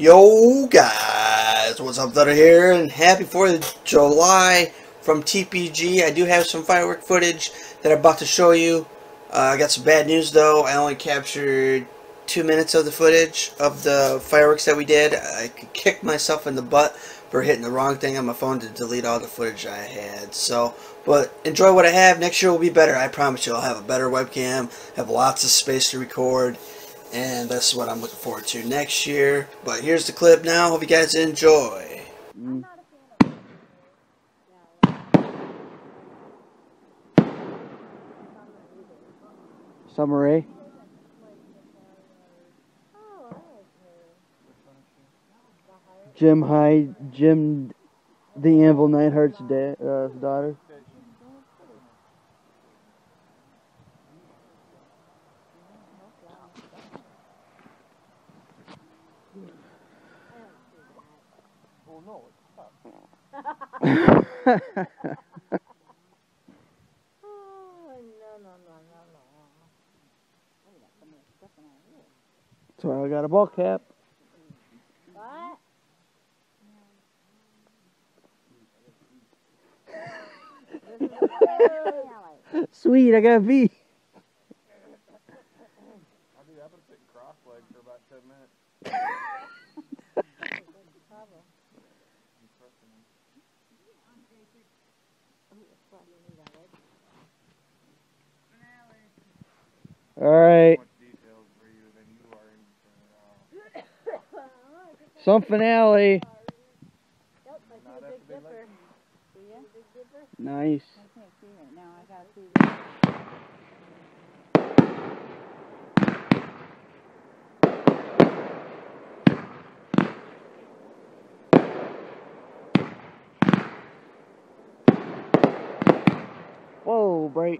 Yo guys, what's up, Thunder here, and happy 4th of July from TPG. I do have some firework footage that I'm about to show you. I got some bad news though. I only captured 2 minutes of the footage of the fireworks that we did. I kicked myself in the butt for hitting the wrong thing on my phone to delete all the footage I had. So, but enjoy what I have. Next year will be better. I promise you I'll have a better webcam, have lots of space to record. And that's what I'm looking forward to next year. But here's the clip now. Hope you guys enjoy. Summary. Jim Hyde, Jim the Anvil Nightheart's daughter. No, it's tough. Oh, no. That's why I got a ball cap. What? Sweet, I got a V. I've been sitting cross-legged for about 10 minutes. All right. Some finale. Nice. I can't see it now. I gotta see this. Whoa, break.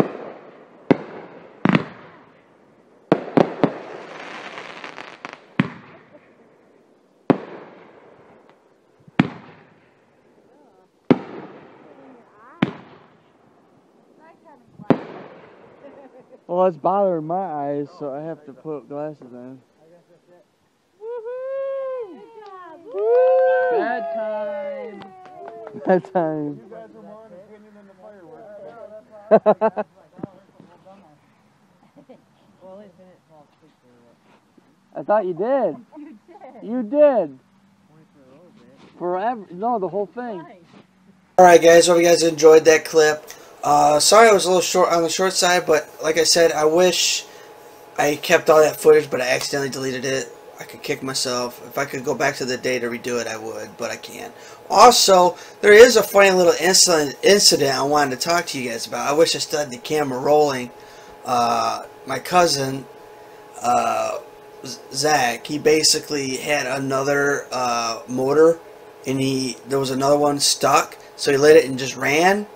Well, it's bothering my eyes, so I have to put glasses on. Woohoo! Good job! Woo! Bad time! Bad time. You guys are more an opinion than the fireworks. I thought you did. You did. Forever. No, the whole thing. Alright, guys, hope you guys enjoyed that clip. Sorry I was a little short on the short side, but like I said, I wish I kept all that footage, but I accidentally deleted it. I could kick myself. If I could go back to the day to redo it, I would, but I can't. Also, there is a funny little incident I wanted to talk to you guys about. I wish I still had the camera rolling. My cousin, Zach, he basically had another motor, and there was another one stuck, so he lit it and just ran.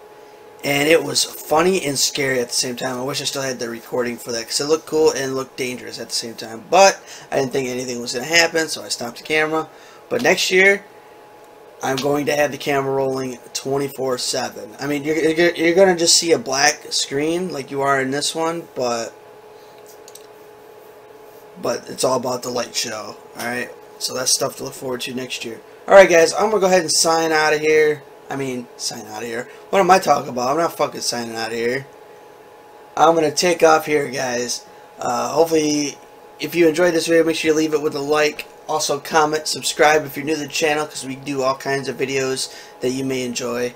And it was funny and scary at the same time. I wish I still had the recording for that, because it looked cool and looked dangerous at the same time. But I didn't think anything was going to happen, so I stopped the camera. But next year, I'm going to have the camera rolling 24/7. I mean, you're going to just see a black screen like you are in this one, but it's all about the light show. Alright, so that's stuff to look forward to next year. Alright guys, I'm going to go ahead and sign out of here. I mean, sign out of here. What am I talking about? I'm not fucking signing out of here. I'm going to take off here, guys. Hopefully, if you enjoyed this video, make sure you leave it with a like. Also, comment, subscribe if you're new to the channel, because we do all kinds of videos that you may enjoy.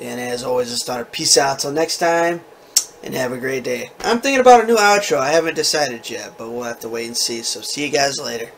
And as always, it's Thunder. Peace out till next time, and have a great day. I'm thinking about a new outro. I haven't decided yet, but we'll have to wait and see. So, see you guys later.